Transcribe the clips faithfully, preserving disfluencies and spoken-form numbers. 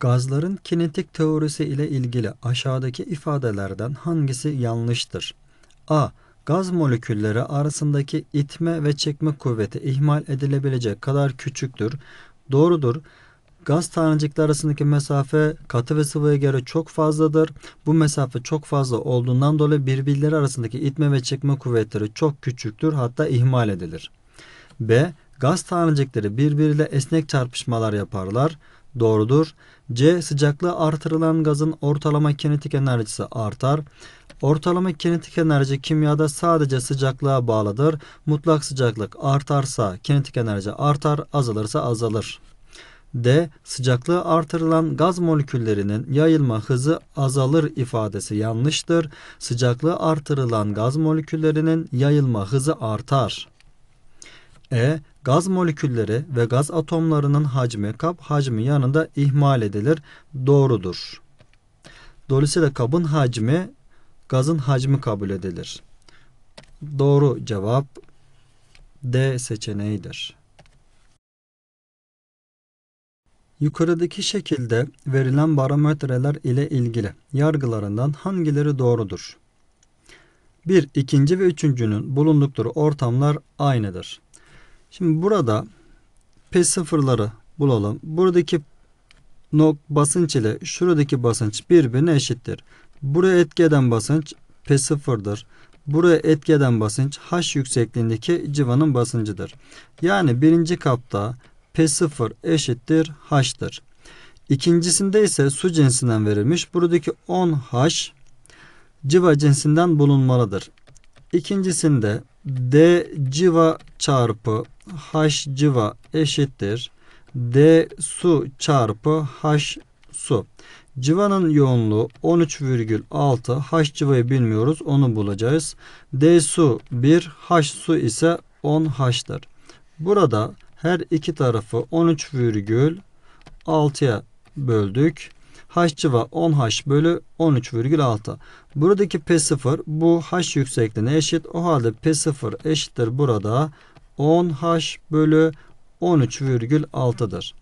Gazların kinetik teorisi ile ilgili aşağıdaki ifadelerden hangisi yanlıştır? A. Gaz molekülleri arasındaki itme ve çekme kuvveti ihmal edilebilecek kadar küçüktür. Doğrudur. Gaz tanecikleri arasındaki mesafe katı ve sıvıya göre çok fazladır. Bu mesafe çok fazla olduğundan dolayı birbirleri arasındaki itme ve çekme kuvvetleri çok küçüktür, hatta ihmal edilir. B. Gaz tanecikleri birbiriyle esnek çarpışmalar yaparlar. Doğrudur. C. Sıcaklığı artırılan gazın ortalama kinetik enerjisi artar. Ortalama kinetik enerji kimyada sadece sıcaklığa bağlıdır. Mutlak sıcaklık artarsa kinetik enerji artar, azalırsa azalır. D. Sıcaklığı artırılan gaz moleküllerinin yayılma hızı azalır ifadesi yanlıştır. Sıcaklığı artırılan gaz moleküllerinin yayılma hızı artar. E. Gaz molekülleri ve gaz atomlarının hacmi kap hacmi yanında ihmal edilir. Doğrudur. Dolayısıyla kabın hacmi gazın hacmi kabul edilir. Doğru cevap D seçeneğidir. Yukarıdaki şekilde verilen barometreler ile ilgili yargılarından hangileri doğrudur? bir. İkinci ve üçüncünün bulundukları ortamlar aynıdır. Şimdi burada P sıfırları bulalım. Buradaki nok basınç ile şuradaki basınç birbirine eşittir. Buraya etki eden basınç P sıfırdır. Buraya etki eden basınç H yüksekliğindeki civanın basıncıdır. Yani birinci kapta P sıfır eşittir H'tır. İkincisinde ise su cinsinden verilmiş. Buradaki on H civa cinsinden bulunmalıdır. İkincisinde D civa çarpı H civa eşittir D su çarpı H su. Civanın yoğunluğu on üç virgül altı. H civayı bilmiyoruz, onu bulacağız. D su bir, H su ise on H'tır. Burada her iki tarafı on üç virgül altıya böldük. H civa on H bölü on üç virgül altı. Buradaki P sıfır bu H yüksekliğine eşit. O halde P sıfır eşittir burada on H bölü on üç virgül altı'dır.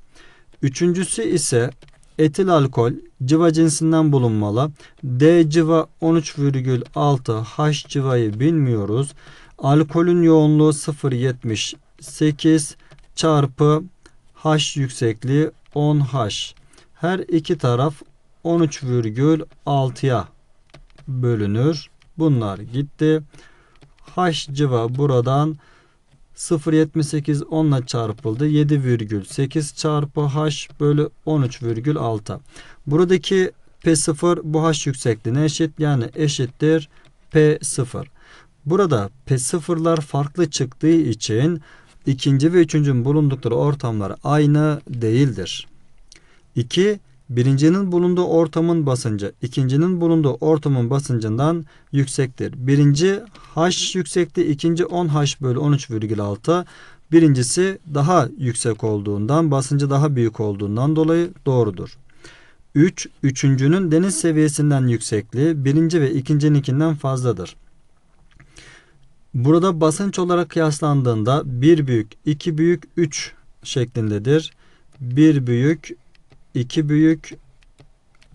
Üçüncüsü ise etil alkol civa cinsinden bulunmalı. D civa on üç virgül altı, H civayı bilmiyoruz. Alkolün yoğunluğu sıfır virgül yetmiş sekiz çarpı H yüksekliği on H. Her iki taraf on üç virgül altıya bölünür. Bunlar gitti. H civa buradan sıfır virgül yetmiş sekiz on ile çarpıldı. yedi virgül sekiz çarpı H bölü on üç virgül altı. Buradaki P sıfır bu H yüksekliğine eşit. Yani eşittir P sıfır. Burada P sıfırlar farklı çıktığı için ikinci ve üçüncünün bulundukları ortamlar aynı değildir. iki. Birincinin bulunduğu ortamın basıncı ikincinin bulunduğu ortamın basıncından yüksektir. Birinci H yüksekliği, ikinci on H bölü on üç virgül altı. Birincisi daha yüksek olduğundan, basıncı daha büyük olduğundan dolayı doğrudur. üç. Üçüncünün deniz seviyesinden yüksekliği birinci ve ikincininkinden fazladır. Burada basınç olarak kıyaslandığında bir büyük, iki büyük, üç şeklindedir. bir büyük, iki büyük,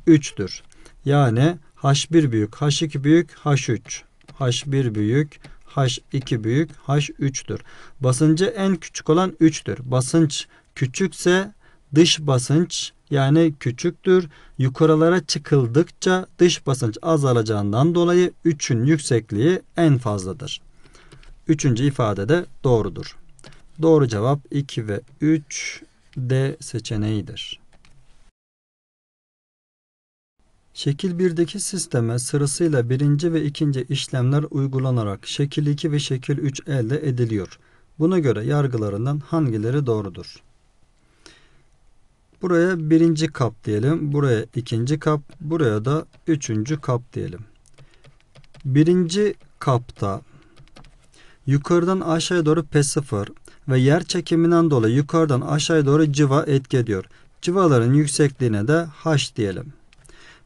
üç'tür. Yani H bir büyük, H iki büyük, H üç. H bir büyük, H iki büyük, H üç'tür. Basıncı en küçük olan üç'tür. Basınç küçükse dış basınç yani küçüktür. Yukarılara çıkıldıkça dış basınç azalacağından dolayı üç'ün yüksekliği en fazladır. Üçüncü ifade de doğrudur. Doğru cevap iki ve üç D seçeneğidir. Şekil bir'deki sisteme sırasıyla birinci ve ikinci işlemler uygulanarak şekil iki ve şekil üç elde ediliyor. Buna göre yargılarından hangileri doğrudur? Buraya birinci kap diyelim, buraya ikinci kap, buraya da üçüncü kap diyelim. Birinci kapta yukarıdan aşağıya doğru P sıfır ve yer çekiminden dolayı yukarıdan aşağıya doğru civa etki ediyor. Civaların yüksekliğine de H diyelim.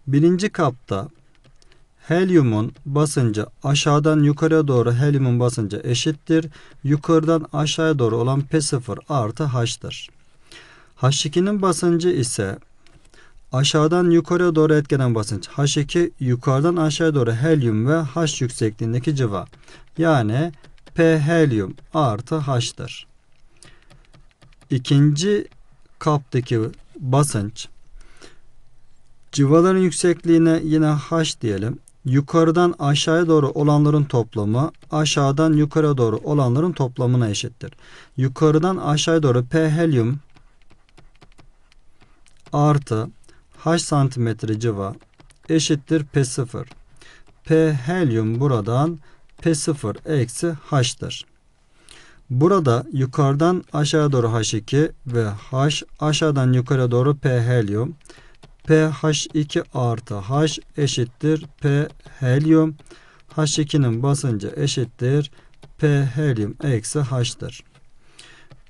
Birinci kapta helyumun basıncı aşağıdan yukarıya doğru helyumun basıncı eşittir. Yukarıdan aşağıya doğru olan P sıfır artı H'tır. H iki'nin basıncı ise Aşağıdan yukarıya doğru etkeden basınç H iki, yukarıdan aşağıya doğru helyum ve H yüksekliğindeki cıva. Yani P helyum artı H'tır. İkinci kaptaki basınç cıvaların yüksekliğine yine H diyelim. Yukarıdan aşağıya doğru olanların toplamı aşağıdan yukarıya doğru olanların toplamına eşittir. Yukarıdan aşağıya doğru P helyum artı H santimetre cıva eşittir P sıfır. P helyum buradan P sıfır eksi H'tır. Burada yukarıdan aşağıya doğru H iki ve H aşağıdan yukarıya doğru P helyum. P H iki artı H eşittir P helyum. H ikinin basıncı eşittir P helyum eksi H'tır.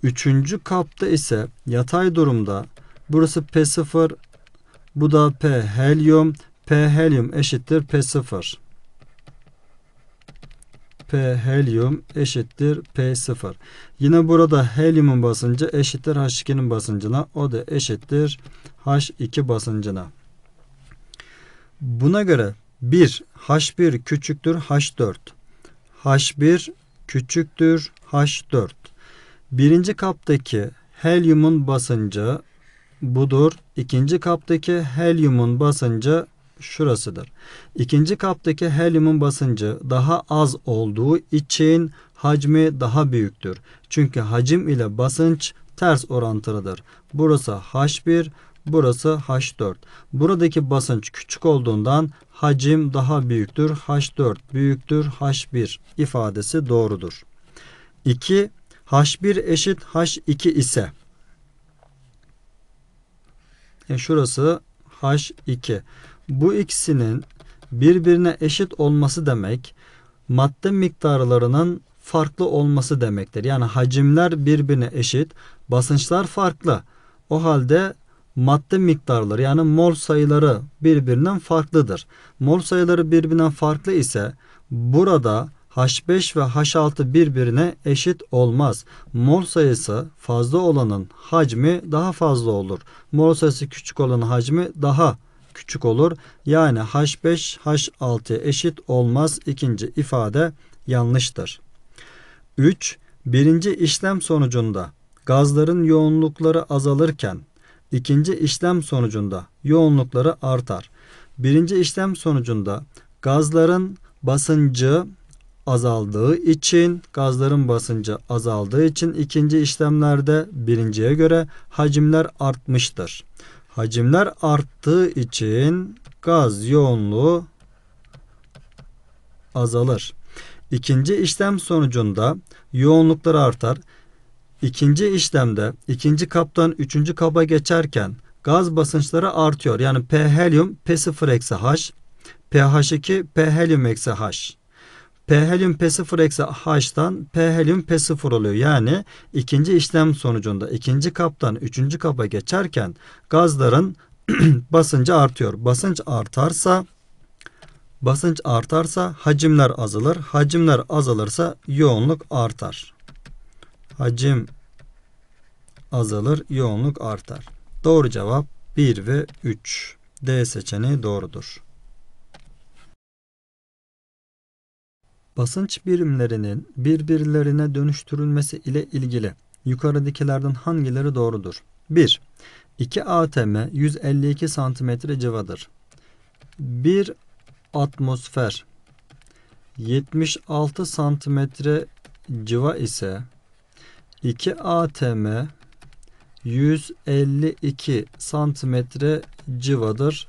Üçüncü kapta ise yatay durumda burası P sıfır, bu da P helyum. P helyum eşittir P sıfır. P helyum eşittir P sıfır. Yine burada helyumun basıncı eşittir H ikinin basıncına. O da eşittir H iki basıncına. Buna göre bir H bir küçüktür H dört. H bir küçüktür H dört. Birinci kaptaki helyumun basıncı budur. İkinci kaptaki helyumun basıncı şurasıdır. İkinci kaptaki helyumun basıncı daha az olduğu için hacmi daha büyüktür. Çünkü hacim ile basınç ters orantılıdır. Burası H bir, burası H dört. Buradaki basınç küçük olduğundan hacim daha büyüktür. H dört büyüktür H bir ifadesi doğrudur. iki H bir eşit H iki ise e şurası H iki. Bu ikisinin birbirine eşit olması demek madde miktarlarının farklı olması demektir. Yani hacimler birbirine eşit, basınçlar farklı. O halde madde miktarları yani mol sayıları birbirinden farklıdır. Mol sayıları birbirinden farklı ise burada H beş ve H altı birbirine eşit olmaz. Mol sayısı fazla olanın hacmi daha fazla olur. Mol sayısı küçük olanın hacmi daha küçük olur. Yani H beş H altıya eşit olmaz. İkinci ifade yanlıştır. üç Birinci işlem sonucunda gazların yoğunlukları azalırken ikinci işlem sonucunda yoğunlukları artar. Birinci işlem sonucunda gazların basıncı azaldığı için gazların basıncı azaldığı için ikinci işlemlerde birinciye göre hacimler artmıştır. Hacimler arttığı için gaz yoğunluğu azalır. İkinci işlem sonucunda yoğunluklar artar. İkinci işlemde ikinci kaptan üçüncü kaba geçerken gaz basınçları artıyor. Yani P helyum P sıfır eksi H, P H iki P helyum eksi H. P helyum P sıfır eksi H'tan P helyum P sıfır oluyor. Yani ikinci işlem sonucunda ikinci kaptan üçüncü kaba geçerken gazların basıncı artıyor. Basınç artarsa basınç artarsa hacimler azalır. Hacimler azalırsa yoğunluk artar. Hacim azalır, yoğunluk artar. Doğru cevap bir ve üç. D seçeneği doğrudur. Basınç birimlerinin birbirlerine dönüştürülmesi ile ilgili yukarıdakilerden hangileri doğrudur? bir iki atm yüz elli iki santimetre civadır. bir atmosfer yetmiş altı santimetre civa ise iki atm yüz elli iki santimetre civadır.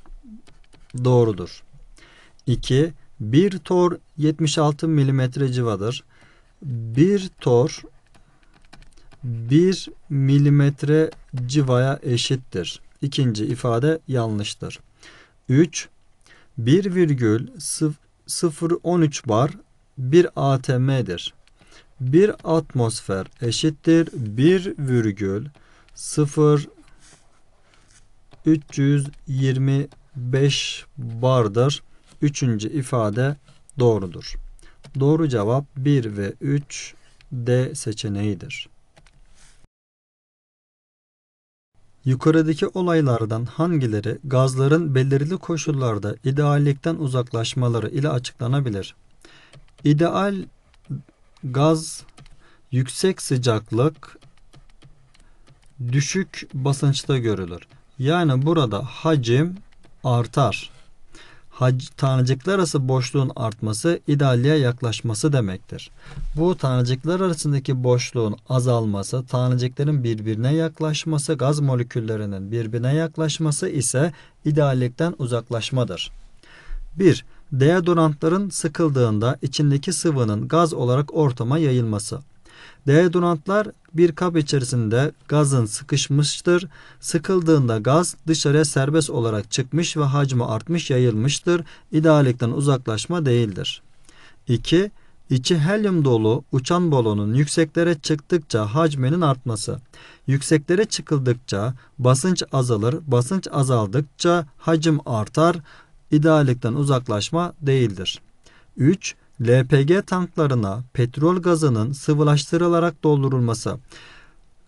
Doğrudur. iki bir tor yetmiş altı milimetre civadır. bir tor bir milimetre civaya eşittir. İkinci ifade yanlıştır. üç bir virgül sıfır on üç bar bir atm'dir. bir atmosfer eşittir bir virgül sıfır üç yüz yirmi beş bardır. Üçüncü ifade doğrudur. Doğru cevap bir ve üç D seçeneğidir. Yukarıdaki olaylardan hangileri gazların belirli koşullarda ideallikten uzaklaşmaları ile açıklanabilir? İdeal gaz yüksek sıcaklık, düşük basınçta görülür. Yani burada hacim artar. Hac, tanecikler arası boşluğun artması idealliğe yaklaşması demektir. Bu tanecikler arasındaki boşluğun azalması, taneciklerin birbirine yaklaşması, gaz moleküllerinin birbirine yaklaşması ise ideallikten uzaklaşmadır. bir. Deodorantların sıkıldığında içindeki sıvının gaz olarak ortama yayılması. Deodorantlar bir kap içerisinde gazın sıkışmıştır. Sıkıldığında gaz dışarıya serbest olarak çıkmış ve hacmi artmış, yayılmıştır. İdeallikten uzaklaşma değildir. iki. İçi helyum dolu uçan balonun yükseklere çıktıkça hacminin artması. Yükseklere çıkıldıkça basınç azalır. Basınç azaldıkça hacim artar. İdeallikten uzaklaşma değildir. üç. L P G tanklarına petrol gazının sıvılaştırılarak doldurulması,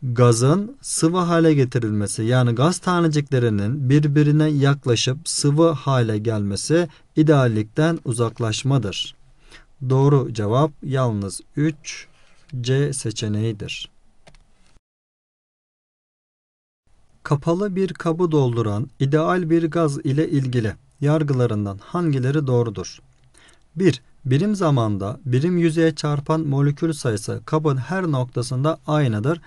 gazın sıvı hale getirilmesi yani gaz taneciklerinin birbirine yaklaşıp sıvı hale gelmesi ideallikten uzaklaşmadır. Doğru cevap yalnız üç, C seçeneğidir. Kapalı bir kabı dolduran ideal bir gaz ile ilgili yargılarından hangileri doğrudur? bir. Birim zamanda birim yüzeye çarpan molekül sayısı kabın her noktasında aynıdır.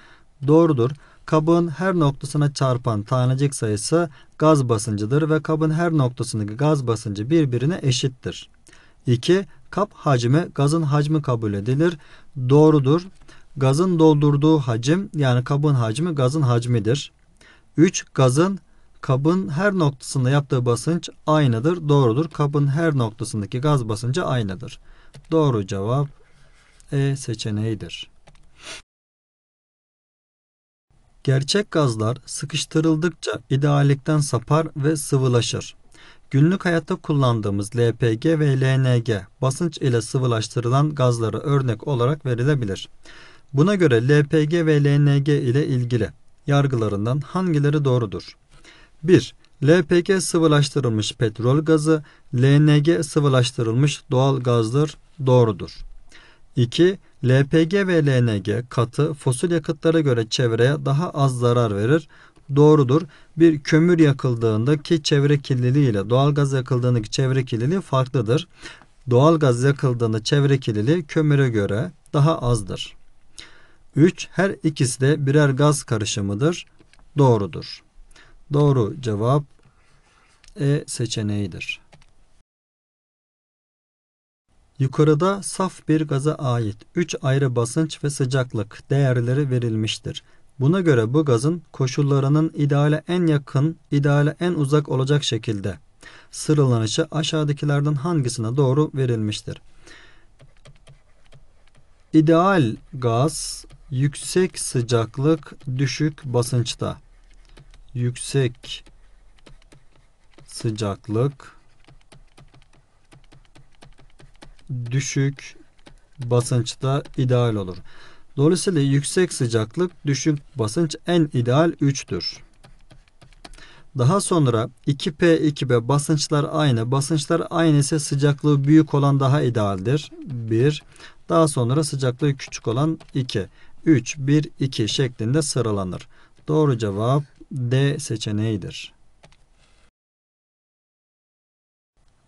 Doğrudur. Kabın her noktasına çarpan tanecik sayısı gaz basıncıdır ve kabın her noktasındaki gaz basıncı birbirine eşittir. iki. Kap hacmi gazın hacmi kabul edilir. Doğrudur. Gazın doldurduğu hacim yani kabın hacmi gazın hacmidir. üç. Gazın kabın her noktasında yaptığı basınç aynıdır. Doğrudur. Kabın her noktasındaki gaz basıncı aynıdır. Doğru cevap E seçeneğidir. Gerçek gazlar sıkıştırıldıkça ideallikten sapar ve sıvılaşır. Günlük hayatta kullandığımız L P G ve L N G basınç ile sıvılaştırılan gazlara örnek olarak verilebilir. Buna göre L P G ve L N G ile ilgili yargılarından hangileri doğrudur? bir. L P G sıvılaştırılmış petrol gazı, L N G sıvılaştırılmış doğal gazdır, doğrudur. iki. L P G ve L N G katı fosil yakıtlara göre çevreye daha az zarar verir, doğrudur. Bir kömür yakıldığındaki çevre kirliliği ile doğal gaz yakıldığındaki çevre kirliliği farklıdır. Doğal gaz yakıldığında çevre kirliliği kömüre göre daha azdır. üç. Her ikisi de birer gaz karışımıdır, doğrudur. Doğru cevap E seçeneğidir. Yukarıda saf bir gaza ait üç ayrı basınç ve sıcaklık değerleri verilmiştir. Buna göre bu gazın koşullarının ideale en yakın, ideale en uzak olacak şekilde sıralanışı aşağıdakilerden hangisine doğru verilmiştir? İdeal gaz yüksek sıcaklık, düşük basınçta. Yüksek sıcaklık, düşük basınçta ideal olur. Dolayısıyla yüksek sıcaklık, düşük basınç en ideal üçtür. Daha sonra iki P, iki B basınçlar aynı. Basınçlar aynı ise sıcaklığı büyük olan daha idealdir. bir. Daha sonra sıcaklığı küçük olan iki, üç, bir, iki şeklinde sıralanır. Doğru cevap D seçeneğidir.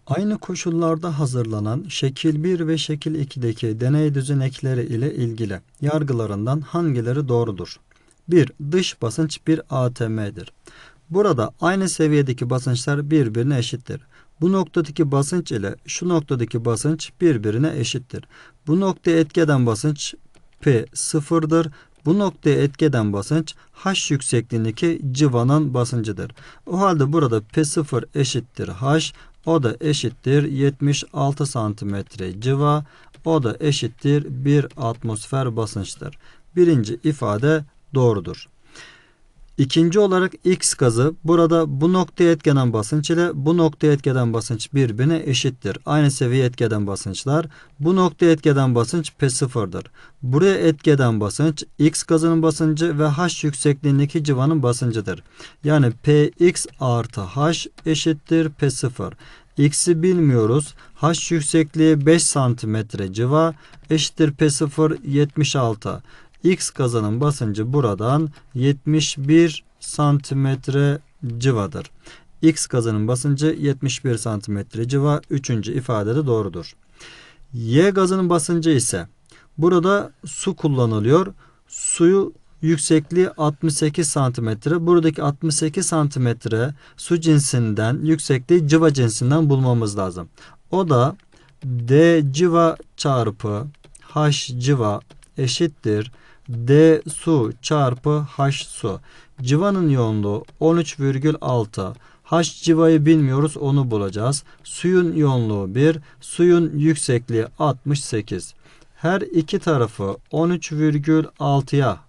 Aynı koşullarda hazırlanan şekil bir ve şekil iki'deki deney düzenekleri ile ilgili yargılarından hangileri doğrudur? bir. Dış basınç bir A T M'dir. Burada aynı seviyedeki basınçlar birbirine eşittir. Bu noktadaki basınç ile şu noktadaki basınç birbirine eşittir. Bu noktaya etki eden basınç P sıfırdır. Bu noktaya etki eden basınç H yüksekliğindeki civanın basıncıdır. O halde burada P sıfır eşittir H, o da eşittir yetmiş altı santimetre civa, o da eşittir bir atmosfer basınçtır. Birinci ifade doğrudur. İkinci olarak X gazı burada bu noktaya etkeden basınç ile bu noktaya etkeden basınç birbirine eşittir. Aynı seviye etkeden basınçlar. Bu noktaya etkeden basınç P sıfır'dır. Buraya etkeden basınç X gazının basıncı ve H yüksekliğindeki civanın basıncıdır. Yani P X artı H eşittir P sıfır. X'i bilmiyoruz. H yüksekliği beş santimetre civa eşittir P sıfır yetmiş altı. X gazının basıncı buradan yetmiş bir santimetre civadır. X gazının basıncı yetmiş bir santimetre civa. Üçüncü ifade de doğrudur. Y gazının basıncı ise burada su kullanılıyor. Suyu yüksekliği altmış sekiz santimetre. Buradaki altmış sekiz santimetre su cinsinden, yüksekliği civa cinsinden bulmamız lazım. O da D civa çarpı H civa eşittir D su çarpı H su. Civanın yoğunluğu on üç virgül altı. H civayı bilmiyoruz, onu bulacağız. Suyun yoğunluğu bir. Suyun yüksekliği altmış sekiz. Her iki tarafı on üç virgül altı'ya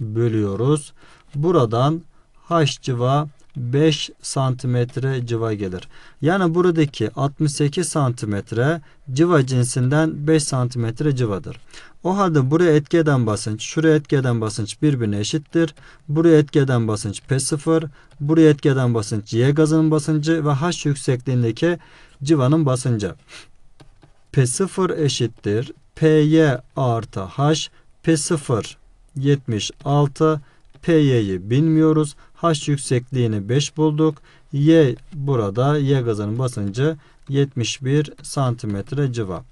bölüyoruz. Buradan H civa beş santimetre civa gelir. Yani buradaki altmış sekiz santimetre civa cinsinden beş santimetre civadır. O halde buraya etki eden basınç, şuraya etki eden basınç birbirine eşittir. Buraya etki eden basınç P sıfır, buraya etki eden basınç Y gazının basıncı ve H yüksekliğindeki civanın basıncı. P sıfır eşittir P Y artı H. P sıfır yetmiş altı. P Y'yi bilmiyoruz. H yüksekliğini beş bulduk. Y burada, Y gazının basıncı yetmiş bir santimetre civa.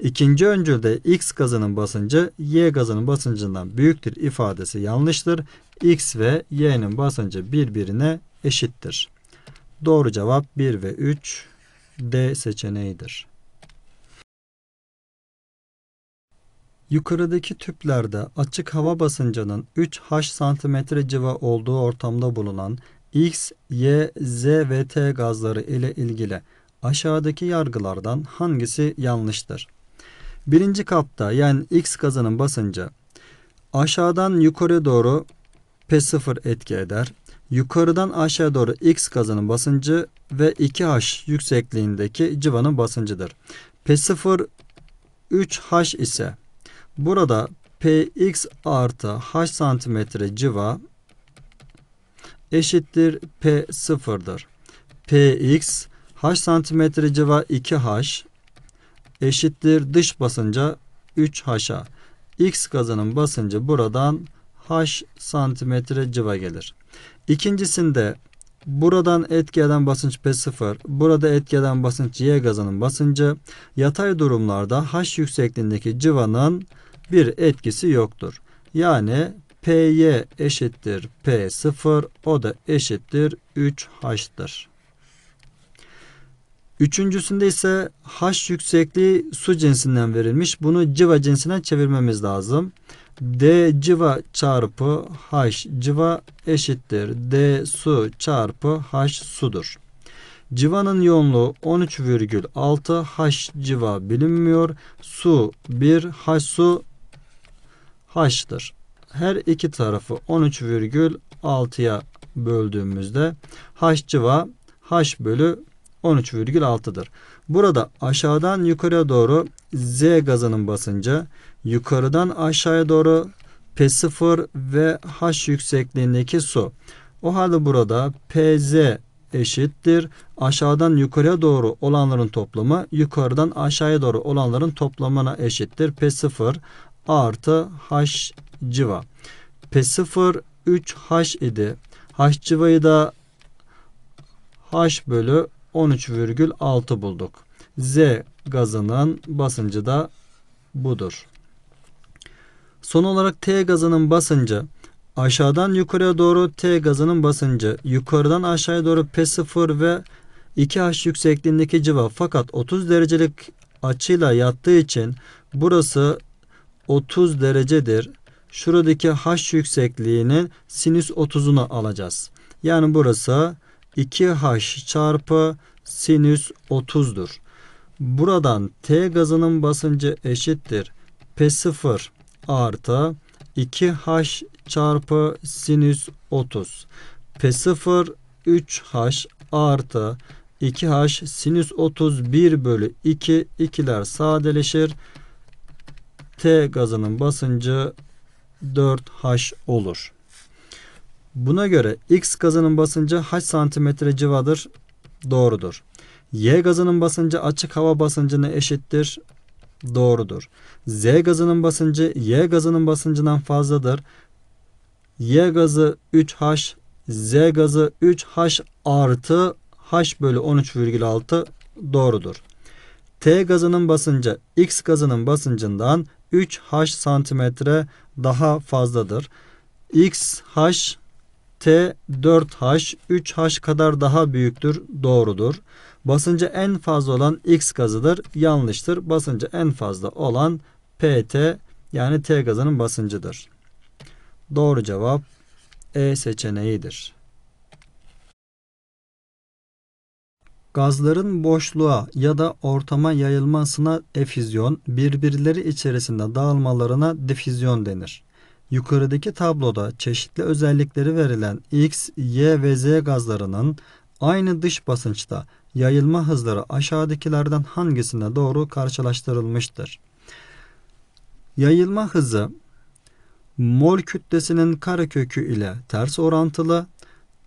İkinci öncülde X gazının basıncı Y gazının basıncından büyüktür ifadesi yanlıştır. X ve Y'nin basıncı birbirine eşittir. Doğru cevap bir ve üç D seçeneğidir. Yukarıdaki tüplerde açık hava basıncının üç H santimetre civa olduğu ortamda bulunan X, Y, Z ve T gazları ile ilgili aşağıdaki yargılardan hangisi yanlıştır? Birinci kapta, yani X gazının basıncı aşağıdan yukarı doğru P sıfır etki eder. Yukarıdan aşağı doğru X gazının basıncı ve iki H yüksekliğindeki civanın basıncıdır. P sıfır üç H ise burada P X artı H santimetre civa eşittir P sıfır'dır. P X H santimetre civa iki H eşittir dış basınca üç H'a. X gazının basıncı buradan H santimetre civa gelir. İkincisinde buradan etki eden basınç P sıfır, burada etki eden basınç Y gazının basıncı. Yatay durumlarda H yüksekliğindeki civanın bir etkisi yoktur. Yani P Y eşittir P sıfır, o da eşittir üç H'tır. Üçüncüsünde ise H yüksekliği su cinsinden verilmiş. Bunu civa cinsine çevirmemiz lazım. D civa çarpı H civa eşittir D su çarpı H sudur. Civanın yoğunluğu on üç virgül altı. H civa bilinmiyor. Su bir. H su H'tır. Her iki tarafı on üç virgül altı'ya böldüğümüzde H civa H bölü on üç virgül altı'dır. Burada aşağıdan yukarıya doğru Z gazının basıncı, yukarıdan aşağıya doğru P sıfır ve H yüksekliğindeki su. O halde burada P Z eşittir aşağıdan yukarıya doğru olanların toplamı, yukarıdan aşağıya doğru olanların toplamına eşittir. P sıfır artı H civa. P sıfır üç H idi. H civayı da H bölü on üç virgül altı bulduk. Z gazının basıncı da budur. Son olarak T gazının basıncı. Aşağıdan yukarıya doğru T gazının basıncı. Yukarıdan aşağıya doğru P sıfır ve iki H yüksekliğindeki civa. Fakat otuz derecelik açıyla yattığı için burası otuz derecedir. Şuradaki H yüksekliğinin sinüs otuz'unu alacağız. Yani burası iki H çarpı sinüs otuz'dur. Buradan T gazının basıncı eşittir P sıfır artı iki H çarpı sinüs otuz. P sıfır üç h artı iki h sinüs otuz bir bölü iki. ikiler sadeleşir. T gazının basıncı dört h olur. Buna göre X gazının basıncı kaç santimetre civadır? Doğrudur. Y gazının basıncı açık hava basıncına eşittir. Doğrudur. Z gazının basıncı Y gazının basıncından fazladır. Y gazı üç h, Z gazı üç h artı h bölü on üç virgül altı doğrudur. T gazının basıncı X gazının basıncından üç h santimetre daha fazladır. X h T dört h üç h kadar daha büyüktür. Doğrudur. Basıncı en fazla olan X gazıdır. Yanlıştır. Basıncı en fazla olan P T yani T gazının basıncıdır. Doğru cevap E seçeneğidir. Gazların boşluğa ya da ortama yayılmasına efüzyon, birbirleri içerisinde dağılmalarına difüzyon denir. Yukarıdaki tabloda çeşitli özellikleri verilen X, Y ve Z gazlarının aynı dış basınçta yayılma hızları aşağıdakilerden hangisine doğru karşılaştırılmıştır? Yayılma hızı mol kütlesinin karekökü ile ters orantılı,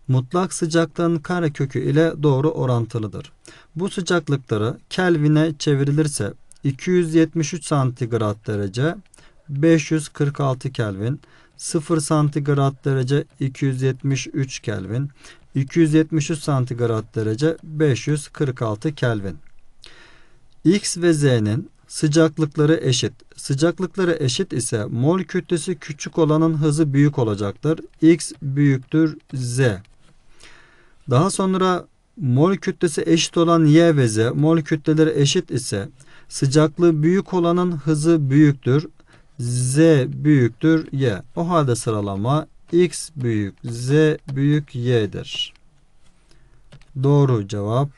mutlak sıcaklığın karekökü ile doğru orantılıdır. Bu sıcaklıkları Kelvin'e çevrilirse iki yüz yetmiş üç santigrat derece beş yüz kırk altı Kelvin, sıfır santigrat derece iki yüz yetmiş üç Kelvin, iki yüz yetmiş üç santigrat derece beş yüz kırk altı Kelvin. X ve Z'nin sıcaklıkları eşit. Sıcaklıkları eşit ise mol kütlesi küçük olanın hızı büyük olacaktır. X büyüktür Z. Daha sonra mol kütlesi eşit olan Y ve Z mol kütleleri eşit ise sıcaklığı büyük olanın hızı büyüktür. Z büyüktür Y. O halde sıralama X büyük Z büyük Y'dir. Doğru cevap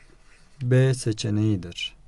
B seçeneğidir.